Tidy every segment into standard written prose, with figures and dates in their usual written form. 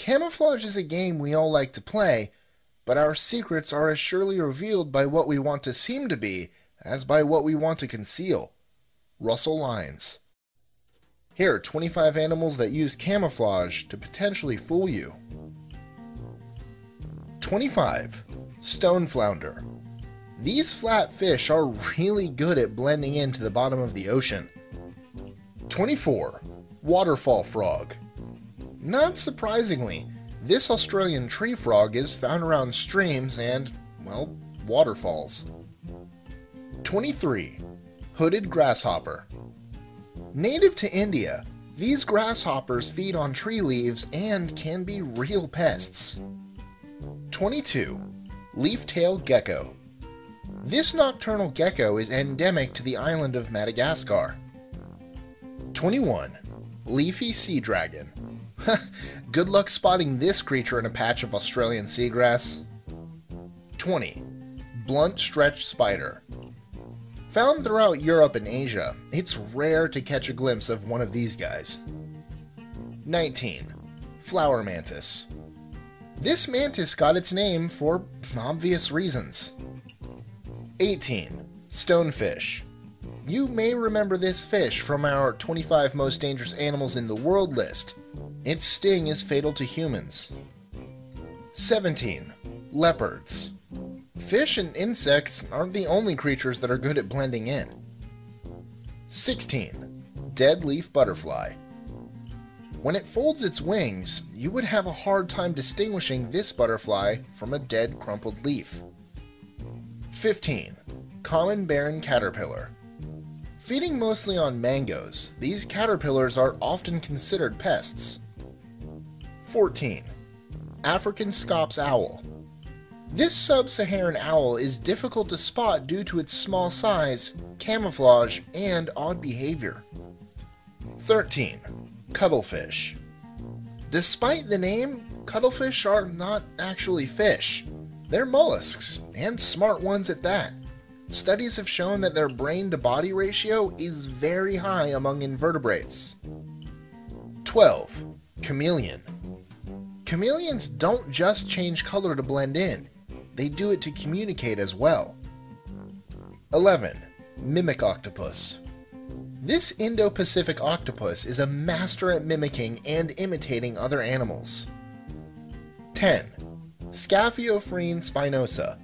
Camouflage is a game we all like to play, but our secrets are as surely revealed by what we want to seem to be as by what we want to conceal. Russell Lyons. Here are 25 animals that use camouflage to potentially fool you. 25. Stone Flounder. These flat fish are really good at blending into the bottom of the ocean. 24. Waterfall Frog. Not surprisingly, this Australian tree frog is found around streams and, well, waterfalls. 23. Hooded Grasshopper. Native to India, these grasshoppers feed on tree leaves and can be real pests. 22. Leaf-tailed Gecko. This nocturnal gecko is endemic to the island of Madagascar. 21. Leafy Sea Dragon. Good luck spotting this creature in a patch of Australian seagrass. 20. Blunt-Stretched Spider. Found throughout Europe and Asia, it's rare to catch a glimpse of one of these guys. 19. Flower Mantis. This mantis got its name for obvious reasons. 18. Stonefish. You may remember this fish from our 25 Most Dangerous Animals in the World list. Its sting is fatal to humans. 17. Leopards. Fish and insects aren't the only creatures that are good at blending in. 16. Dead Leaf Butterfly. When it folds its wings, you would have a hard time distinguishing this butterfly from a dead, crumpled leaf. 15. Common Barren Caterpillar. Feeding mostly on mangoes, these caterpillars are often considered pests. 14. African Scops Owl. This sub-Saharan owl is difficult to spot due to its small size, camouflage, and odd behavior. 13. Cuttlefish. Despite the name, cuttlefish are not actually fish. They're mollusks, and smart ones at that. Studies have shown that their brain-to-body ratio is very high among invertebrates. 12. Chameleon. Chameleons don't just change color to blend in. They do it to communicate as well. 11. Mimic octopus. This Indo-Pacific octopus is a master at mimicking and imitating other animals. 10. Scaphiophryne spinosa.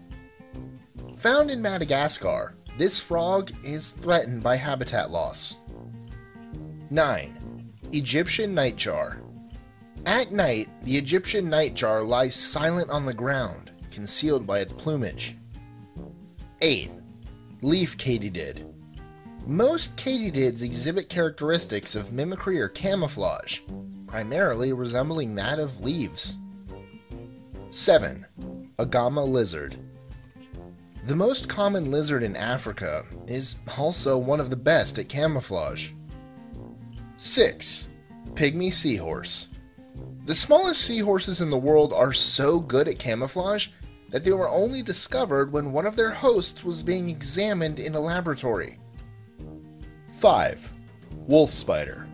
Found in Madagascar, this frog is threatened by habitat loss. 9. Egyptian nightjar. At night, the Egyptian nightjar lies silent on the ground, concealed by its plumage. 8. Leaf katydid. Most katydids exhibit characteristics of mimicry or camouflage, primarily resembling that of leaves. 7. Agama Lizard. The most common lizard in Africa is also one of the best at camouflage. 6. Pygmy Seahorse. The smallest seahorses in the world are so good at camouflage that they were only discovered when one of their hosts was being examined in a laboratory. 5. Wolf Spider.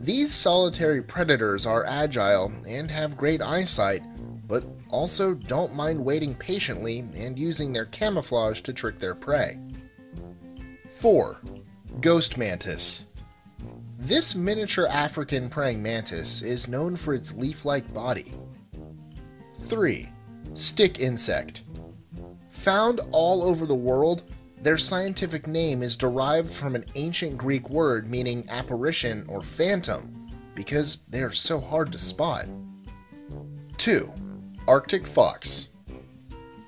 These solitary predators are agile and have great eyesight, but also don't mind waiting patiently and using their camouflage to trick their prey. 4. Ghost Mantis. This miniature African praying mantis is known for its leaf-like body. 3. Stick Insect. Found all over the world, their scientific name is derived from an ancient Greek word meaning apparition or phantom, because they are so hard to spot. 2. Arctic Fox.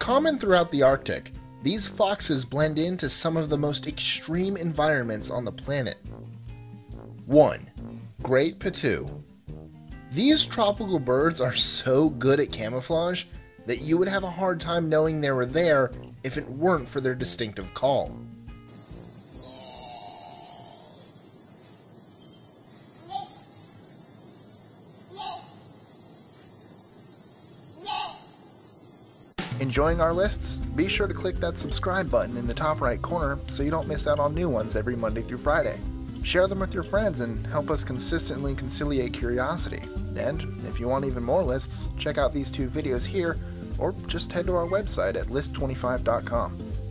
Common throughout the Arctic, these foxes blend into some of the most extreme environments on the planet. 1. Great Potoo. These tropical birds are so good at camouflage that you would have a hard time knowing they were there if it weren't for their distinctive call. Enjoying our lists? Be sure to click that subscribe button in the top right corner so you don't miss out on new ones every Monday through Friday. Share them with your friends and help us consistently conciliate curiosity. And if you want even more lists, check out these two videos here, or just head to our website at list25.com.